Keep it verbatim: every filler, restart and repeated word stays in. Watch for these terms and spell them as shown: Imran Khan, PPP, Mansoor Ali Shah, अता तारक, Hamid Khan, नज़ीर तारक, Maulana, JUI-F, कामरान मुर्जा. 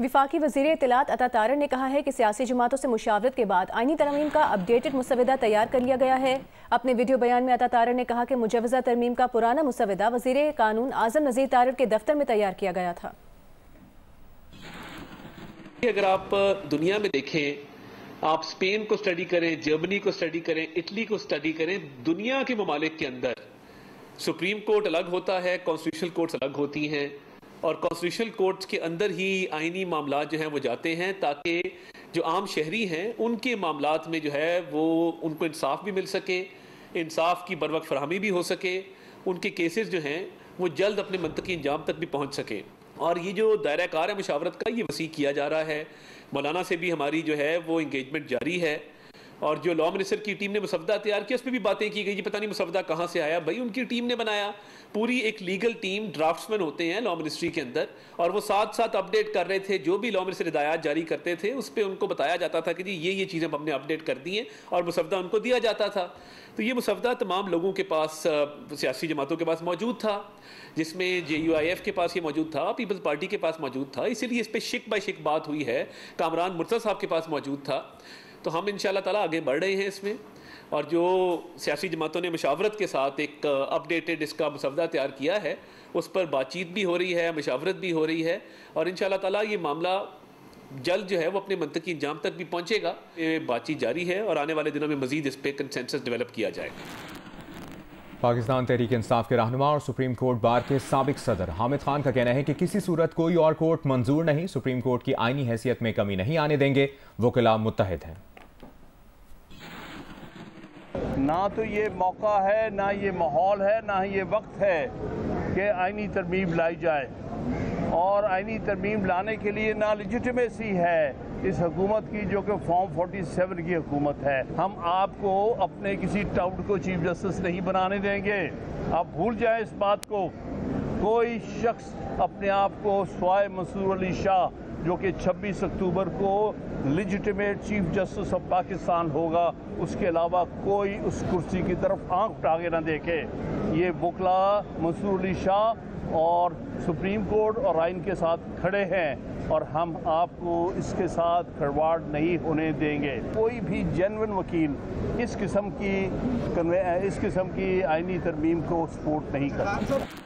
वफाकी वज़ीर इत्तलात अता तारक ने कहा है कि सियासी जमातों से मुशावरत के बाद आईनी तरमीम का अपडेटेड मुसविदा तैयार कर लिया गया है। अपने वीडियो बयान में अता तारक ने कहा कि मुजवजा तरमीम का पुराना मुसविदा वज़ीर कानून आज़म नज़ीर तारक के दफ्तर में तैयार किया गया था। अगर आप दुनिया में देखें, आप स्पेन को स्टडी करें, जर्मनी को स्टडी करें, इटली को स्टडी करें, दुनिया के ममालिक के अंदर सुप्रीम कोर्ट अलग होता है, कॉन्स्टिट्यूशनल कोर्ट्स अलग होती हैं और कॉन्स्टिट्यूशनल कोर्ट्स के अंदर ही आइनी मामला जो हैं वो जाते हैं ताकि जो आम शहरी हैं उनके मामलात में जो है वो उनको इंसाफ भी मिल सके, इंसाफ की बर वक्त फरहमी भी हो सके, उनके केसेस जो हैं वो जल्द अपने मंतकी अंजाम तक भी पहुँच सकें। और ये जो दायरा कार है मुशावरत का, ये वसी किया जा रहा है। मौलाना से भी हमारी जो है वो इंगेजमेंट जारी है और जो लॉ मिनिस्टर की टीम ने मुसवदा तैयार किया उस पर भी बातें की गई। ये पता नहीं मुसवदा कहाँ से आया, भाई उनकी टीम ने बनाया। पूरी एक लीगल टीम, ड्राफ्ट्समैन होते हैं लॉ मिनिस्ट्री के अंदर और वो साथ साथ अपडेट कर रहे थे। जो भी लॉ मिनिस्टर हिदायत जारी करते थे उस पर उनको बताया जाता था कि जी ये ये चीज़ें हमने अपडेट कर दी हैं और मुसवदा उनको दिया जाता था। तो ये मुसवदा तमाम लोगों के पास, सियासी जमातों के पास मौजूद था, जिसमें जे यू आई एफ के पास ये मौजूद था, पीपल्स पार्टी के पास मौजूद था, इसीलिए इस पर शिक बाय शिक बात हुई है। कामरान मुर्जा साहब के पास मौजूद था। तो हम इंशाल्लाह ताला आगे बढ़ रहे हैं इसमें और जो सियासी जमातों ने मशावरत के साथ एक अपडेटेड इसका मसवदा तैयार किया है उस पर बातचीत भी हो रही है, मशावरत भी हो रही है और इंशाल्लाह ताला ये मामला जल्द जो है वो अपने मंतकी इंजाम तक भी पहुँचेगा। ये बातचीत जारी है और आने वाले दिनों में मज़ीद इस पर कंसेंसस डेवलप किया जाएगा। पाकिस्तान तहरीक इंसाफ के रहनुमा और सुप्रीम कोर्ट बार के साबिक सदर हामिद खान का कहना है कि किसी सूरत कोई और कोर्ट मंजूर नहीं, सुप्रीम कोर्ट की आईनी हैसियत में कमी नहीं आने देंगे। वकीला मुत्तहिद हैं। ना तो ये मौका है, ना ये माहौल है, ना ये वक्त है कि आईनी तरमीम लाई जाए और आईनी तरमीम लाने के लिए ना लिजिटमेसी है इस हुकूमत की जो कि फॉर्म सैंतालीस की हुकूमत है। हम आपको अपने किसी टाउट को चीफ जस्टिस नहीं बनाने देंगे। आप भूल जाएं इस बात को। कोई शख्स अपने आप को स्वाय मंसूर अली शाह जो कि छब्बीस अक्टूबर को legitimate chief justice of Pakistan होगा, उसके अलावा कोई उस कुर्सी की तरफ आंख उठा के ना देखे। ये वकला मंसूर अली शाह और सुप्रीम कोर्ट और आइन के साथ खड़े हैं और हम आपको इसके साथ खड़वाड़ नहीं होने देंगे। कोई भी जेन्युइन वकील इस किस्म की इस किस्म की आइनी तरमीम को सपोर्ट नहीं करता।